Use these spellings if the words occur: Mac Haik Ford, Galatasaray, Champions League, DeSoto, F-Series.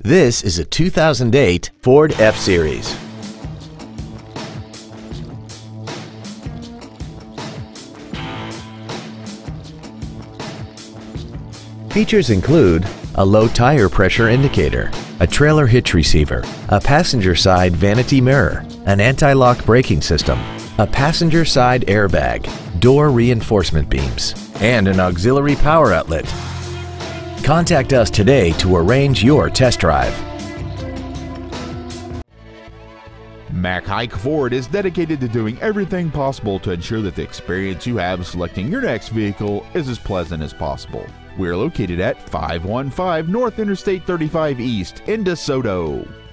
This is a 2008 Ford F-Series. Features include a low tire pressure indicator, a trailer hitch receiver, a passenger side vanity mirror, an anti-lock braking system, a passenger side airbag, door reinforcement beams, and an auxiliary power outlet. Contact us today to arrange your test drive. Mac Haik Ford is dedicated to doing everything possible to ensure that the experience you have selecting your next vehicle is as pleasant as possible. We're located at 515 North Interstate 35 East in DeSoto.